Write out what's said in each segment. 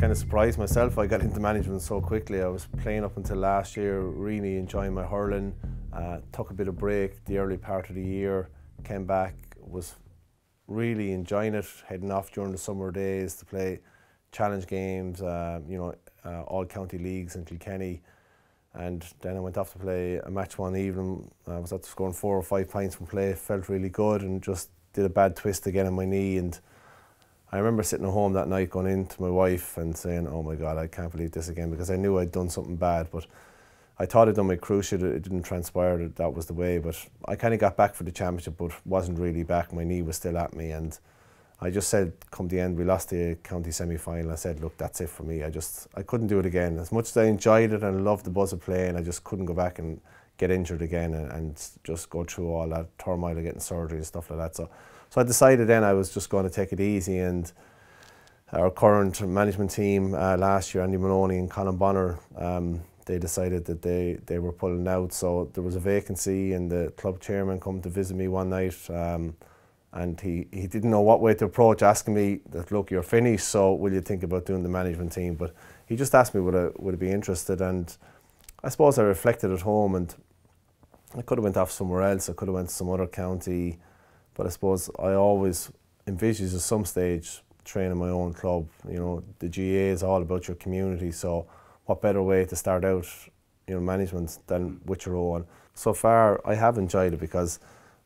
kind of surprised myself I got into management so quickly. I was playing up until last year, really enjoying my hurling, took a bit of break the early part of the year, came back, was really enjoying it, heading off during the summer days to play challenge games, all county leagues in Kilkenny. And then I went off to play a match one evening. I was after scoring 4 or 5 pints from play, felt really good, and just did a bad twist again on my knee. And I remember sitting at home that night going in to my wife and saying, oh my God, I can't believe this again, because I knew I'd done something bad, but I thought I'd done my cruciate. It didn't transpire that that was the way, but I kind of got back for the championship, but wasn't really back. My knee was still at me, and I just said, come the end, we lost the county semi-final. I said, look, that's it for me. I couldn't do it again. As much as I enjoyed it and loved the buzz of playing, I just couldn't go back and get injured again and just go through all that turmoil of getting surgery and stuff like that. So I decided then I was just going to take it easy, and our current management team last year, Andy Maloney and Colin Bonner, they decided that they were pulling out. So there was a vacancy, and the club chairman came to visit me one night. And he didn't know what way to approach, asking me that, look, you're finished, so will you think about doing the management team? But he just asked me would I be interested, and I suppose I reflected at home, and I could have went off somewhere else, I could have went to some other county, but I suppose I always envisaged at some stage training my own club. You know, the GAA is all about your community, so what better way to start out, you know, management than with your own. So far I have enjoyed it, because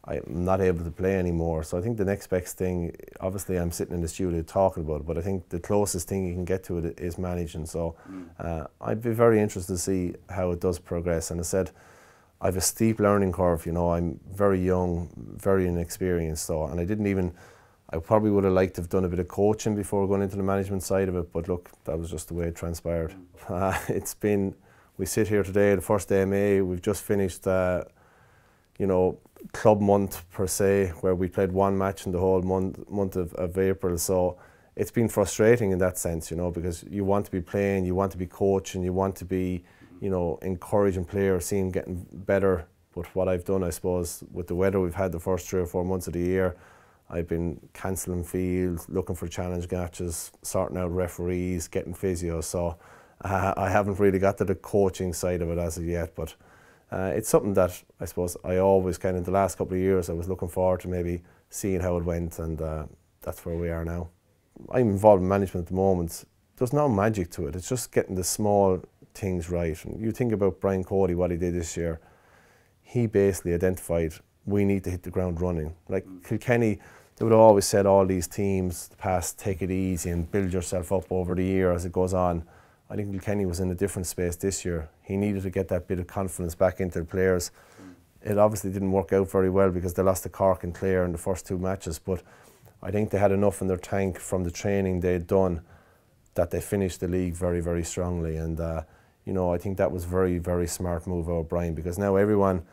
I'm not able to play anymore. So I think the next best thing, obviously I'm sitting in the studio talking about it, but I think the closest thing you can get to it is managing. So I'd be very interested to see how it does progress. And I said, I have a steep learning curve, you know, I'm very young, very inexperienced. So, and I probably would have liked to have done a bit of coaching before going into the management side of it, but look, that was just the way it transpired. We sit here today, the first day of May, we've just finished, club month per se, where we played one match in the whole month of April. So it's been frustrating in that sense, you know, because you want to be playing, you want to be coaching, you want to be, you know, encouraging players, seeing them getting better. But what I've done, I suppose, with the weather we've had the first 3 or 4 months of the year, I've been cancelling fields, looking for challenge matches, sorting out referees, getting physio. So I haven't really got to the coaching side of it as of yet, but it's something that I suppose I always kind of, the last couple of years, I was looking forward to maybe seeing how it went, and that's where we are now. I'm involved in management at the moment. There's no magic to it. It's just getting the small things right. And you think about Brian Cody, what he did this year. He basically identified, we need to hit the ground running. Like Kilkenny, they would always said all these teams, the past, take it easy and build yourself up over the year as it goes on. I think Kilkenny was in a different space this year. He needed to get that bit of confidence back into the players. It obviously didn't work out very well because they lost to Cork and Clare in the first 2 matches, but I think they had enough in their tank from the training they had done that they finished the league very, very strongly. And, you know, I think that was very, very smart move out of Brian, because now everyone,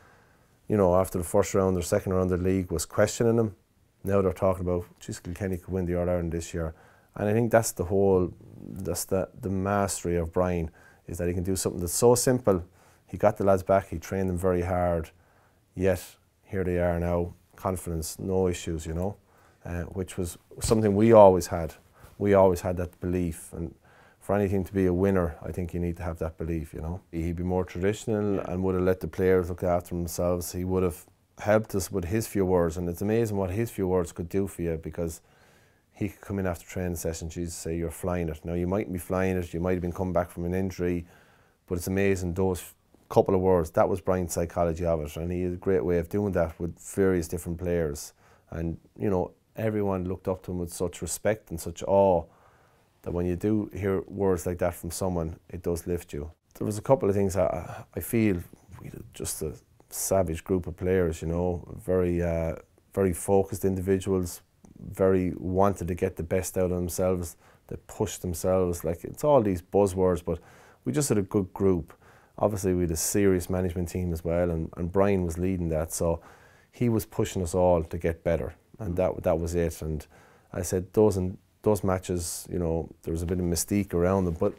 you know, after the first round or second round of the league was questioning him. Now they're talking about, geez, Kilkenny could win the All Ireland this year. And I think that's the whole, that's the mastery of Brian, is that he can do something that's so simple. He got the lads back, he trained them very hard, yet here they are now, confidence, no issues, you know, which was something we always had. We always had that belief, and for anything to be a winner, I think you need to have that belief, you know. He'd be more traditional and would have let the players look after themselves. He would have helped us with his few words, and it's amazing what his few words could do for you, because he could come in after training session, she'd say, you're flying it. Now, you mightn't be flying it, you might have been coming back from an injury, but it's amazing, those couple of words, that was Brian's psychology of it, and he had a great way of doing that with various different players. And, you know, everyone looked up to him with such respect and such awe that when you do hear words like that from someone, it does lift you. There was a couple of things I feel, just a savage group of players, you know, very, very focused individuals, very wanted to get the best out of themselves, they pushed themselves, like it's all these buzzwords, but we just had a good group. Obviously we had a serious management team as well, and Brian was leading that, so he was pushing us all to get better, and that was it. And I said those matches, you know, there was a bit of mystique around them, but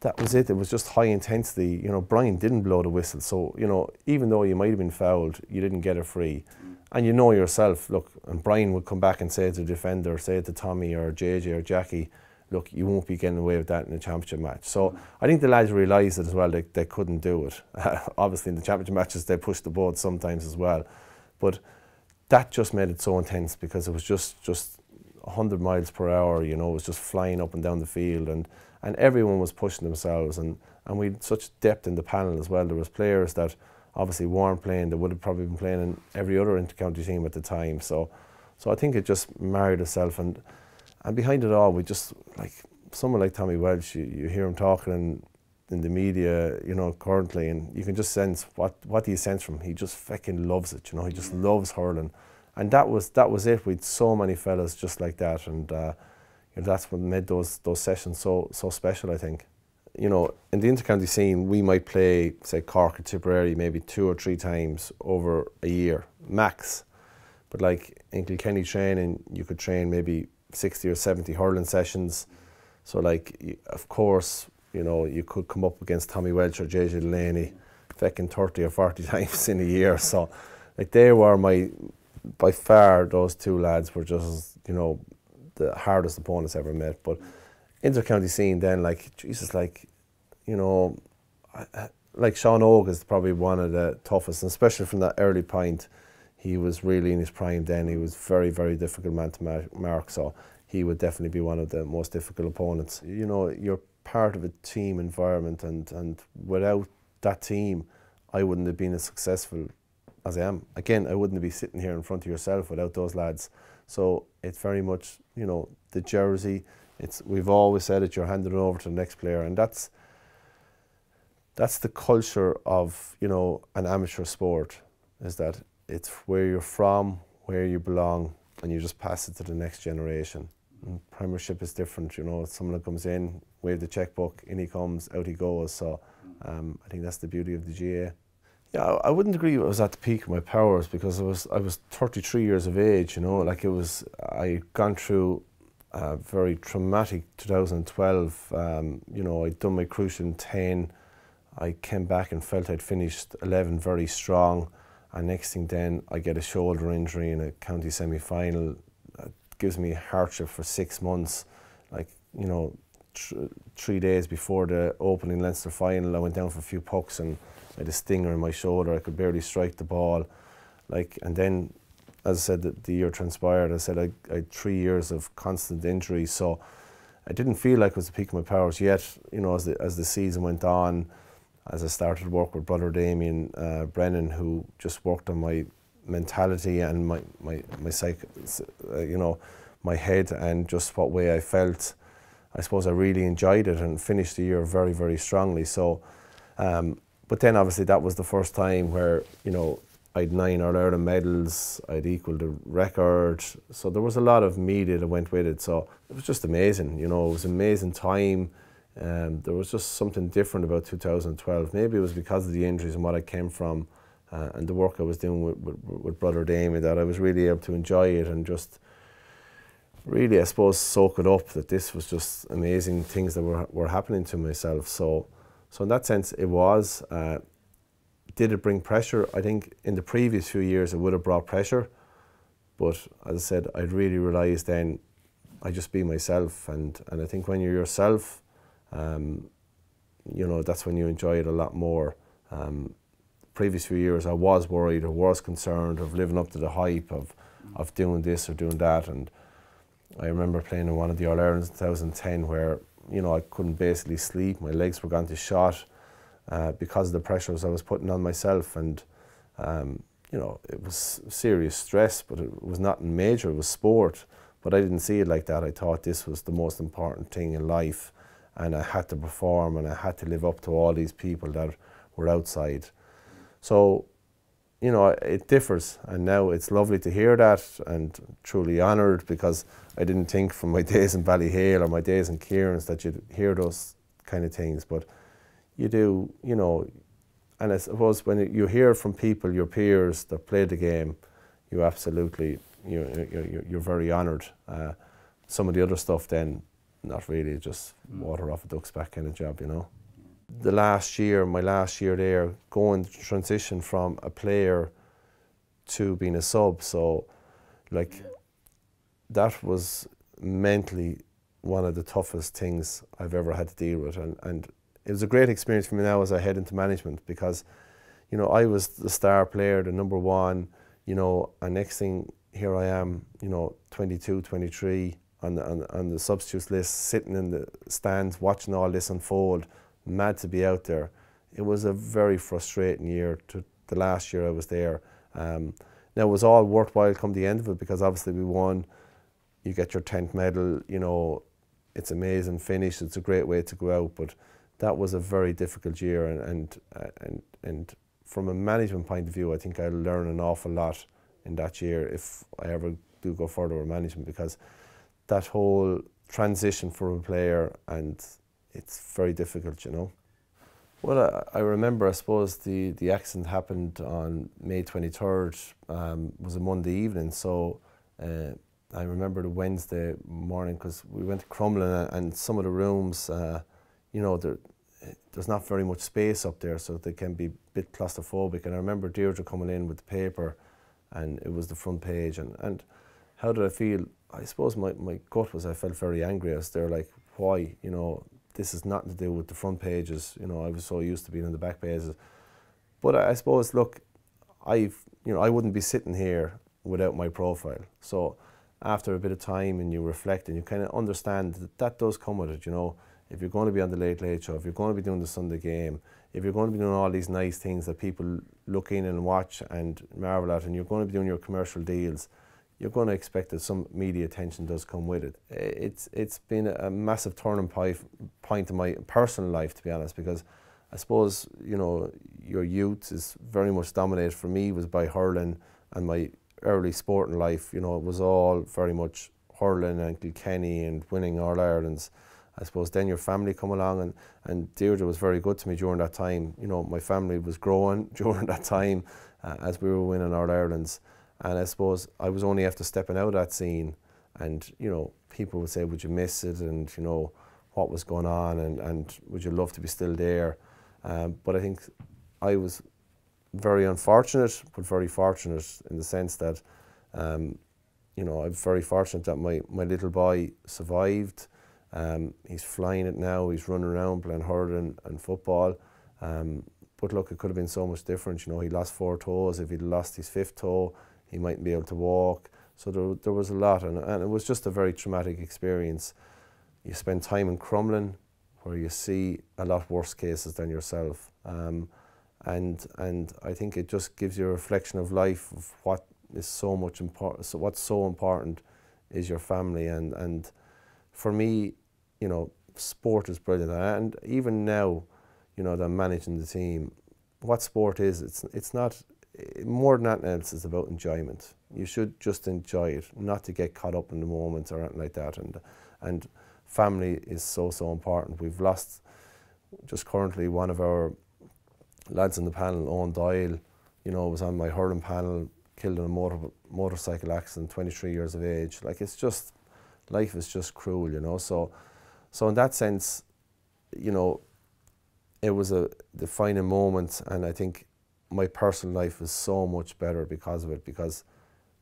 that was it. It was just high intensity, you know. Brian didn't blow the whistle, so, you know, even though you might have been fouled, you didn't get a free. And you know yourself, look, and Brian would come back and say it to the defender, say it to Tommy or JJ or Jackie, look, you won't be getting away with that in a championship match. So I think the lads realised it as well, they couldn't do it. Obviously in the championship matches they pushed the board sometimes as well. But that just made it so intense because it was just 100 miles per hour, you know, it was just flying up and down the field, and everyone was pushing themselves, and we had such depth in the panel as well. There was players that obviously weren't playing, they would have probably been playing in every other inter-county team at the time. So I think it just married itself, and behind it all, we just, like, someone like Tommy Walsh, you hear him talking in the media, you know, currently, and you can just sense, what do you sense from him? He just fucking loves it, you know, he just loves hurling. And that was it. We had so many fellas just like that, and you know, that's what made those sessions so special, I think. You know, in the inter-county scene, we might play, say, Cork or Tipperary maybe 2 or 3 times over a year, max. But like in Kilkenny training, you could train maybe 60 or 70 hurling sessions. So like, of course, you know, you could come up against Tommy Walsh or JJ Delaney feckin' 30 or 40 times in a year. So like, they were by far, those two lads were just, you know, the hardest opponents ever met. But inter-county scene then, like, Jesus, like, you know, like Sean Og is probably one of the toughest, and especially from that early point, he was really in his prime then. He was very, very difficult man to mark, so he would definitely be one of the most difficult opponents. You know, you're part of a team environment, and without that team, I wouldn't have been as successful as I am. Again, I wouldn't be sitting here in front of yourself without those lads. So it's very much, you know, the jersey, we've always said it, you're handing it over to the next player, and that's the culture of, you know, an amateur sport, is that it's where you're from, where you belong, and you just pass it to the next generation. And Premiership is different, you know, it's someone that comes in, wave the checkbook, in he comes, out he goes. So I think that's the beauty of the GAA. Yeah, I wouldn't agree I was at the peak of my powers, because I was 33 years of age, you know, like I'd gone through a very traumatic 2012, you know, I'd done my cruciate in 10, I came back and felt I'd finished 11 very strong, and next thing then I get a shoulder injury in a county semi-final, it gives me hardship for 6 months, like, you know, 3 days before the opening Leinster final I went down for a few pucks and I had a stinger in my shoulder, I could barely strike the ball. Like, and then, as I said, the year transpired, I said I had 3 years of constant injury, so I didn't feel like it was the peak of my powers yet. You know, as the season went on, as I started work with Brother Damien Brennan, who just worked on my mentality and my psych, you know, my head and just what way I felt, I suppose I really enjoyed it and finished the year very, very strongly. So, but then obviously that was the first time where, you know, I had 9 All Ireland medals, I'd equalled the record. So there was a lot of media that went with it. So it was just amazing, you know, it was an amazing time. There was just something different about 2012. Maybe it was because of the injuries and what I came from and the work I was doing with Brother Damien, that I was really able to enjoy it and just really, I suppose, soak it up, that this was just amazing things that were happening to myself. So in that sense, it was. Did it bring pressure? I think in the previous few years it would have brought pressure, but as I said, I really realised then I just be myself, and I think when you're yourself, you know, that's when you enjoy it a lot more. Previous few years I was worried or was concerned of living up to the hype of doing this or doing that, and I remember playing in one of the All-Irelands in 2010 where, you know, I couldn't basically sleep, my legs were gone to shot because of the pressures I was putting on myself, and you know, it was serious stress, but it was nothing major, it was sport, but I didn't see it like that. I thought this was the most important thing in life, and I had to perform and I had to live up to all these people that were outside. So, you know, it differs, and now it's lovely to hear that and truly honoured, because I didn't think from my days in Ballyhale or my days in Kieran's that you'd hear those kind of things, but you do, you know, and I suppose when you hear from people, your peers that play the game, you absolutely, you're very honoured. Some of the other stuff then, not really, just water off a duck's back kind of job, you know. The last year, my last year there, going to transition from a player to being a sub, so like that was mentally one of the toughest things I've ever had to deal with, and it was a great experience for me now as I head into management, because, you know, I was the star player, the number one, you know, and next thing here I am, you know, 22, 23, on the substitutes list, sitting in the stands, watching all this unfold, mad to be out there. It was a very frustrating year, to the last year I was there. Now it was all worthwhile come the end of it, because obviously we won, you get your 10th medal, you know, it's an amazing finish, it's a great way to go out, but that was a very difficult year, and from a management point of view, I think I'll learn an awful lot in that year if I ever do go further with management, because that whole transition for a player, and it's very difficult, you know. Well, I remember, I suppose, the accident happened on May 23rd, was a Monday evening, so I remember the Wednesday morning, because we went to Crumlin, and some of the rooms, you know, there's not very much space up there, so they can be a bit claustrophobic. And I remember Deirdre coming in with the paper, and it was the front page. And how did I feel? I suppose my gut was, I felt very angry. I was there like, why? You know, this is nothing to do with the front pages. You know, I was so used to being in the back pages. But I suppose, look, I wouldn't be sitting here without my profile. So after a bit of time, and you reflect, and you kind of understand that that does come with it, you know. If you're going to be on the Late Late Show, if you're going to be doing the Sunday Game, if you're going to be doing all these nice things that people look in and watch and marvel at, and you're going to be doing your commercial deals, you're going to expect that some media attention does come with it. It's been a massive turning point in my personal life, to be honest, because I suppose, you know, your youth is very much dominated, for me, was by hurling, and my early sporting life, you know, it was all very much hurling and Kilkenny and winning All Ireland's. I suppose then your family come along, and Deirdre was very good to me during that time. You know, my family was growing during that time, as we were winning All Ireland's. And I suppose I was only after stepping out of that scene, and, you know, people would say, would you miss it? And, you know, what was going on? And would you love to be still there? But I think I was very unfortunate, but very fortunate in the sense that, you know, I'm very fortunate that my little boy survived. He's flying it now, he's running around playing hurling and football. But look, it could have been so much different. You know, he lost 4 toes. If he'd lost his 5th toe, he mightn't be able to walk. So there was a lot, and it was just a very traumatic experience. You spend time in Crumlin, where you see a lot worse cases than yourself. And I think it just gives you a reflection of life, of what is so much important, so what's so important is your family. And for me, you know, sport is brilliant. And even now, you know, that I'm managing the team, what sport is, it's not, more than anything else, it's about enjoyment. You should just enjoy it, not to get caught up in the moment or anything like that. And family is so, so important. We've lost, just currently, one of our lads on the panel, Owen Doyle, you know, was on my hurling panel, killed in a motorcycle accident, 23 years of age. Like, it's just, life is just cruel, you know. So in that sense, you know, it was a defining moment, and I think my personal life is so much better because of it, because,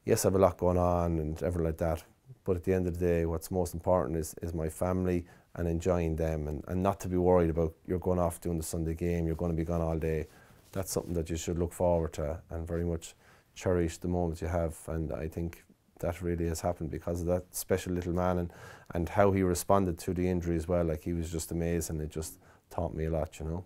yes, I have a lot going on and everything like that, but at the end of the day, what's most important is my family and enjoying them, and not to be worried about you're going off doing the Sunday Game, you're going to be gone all day. That's something that you should look forward to and very much cherish the moments you have, and I think that really has happened because of that special little man, and how he responded to the injury as well. Like, he was just amazing. It just taught me a lot, you know.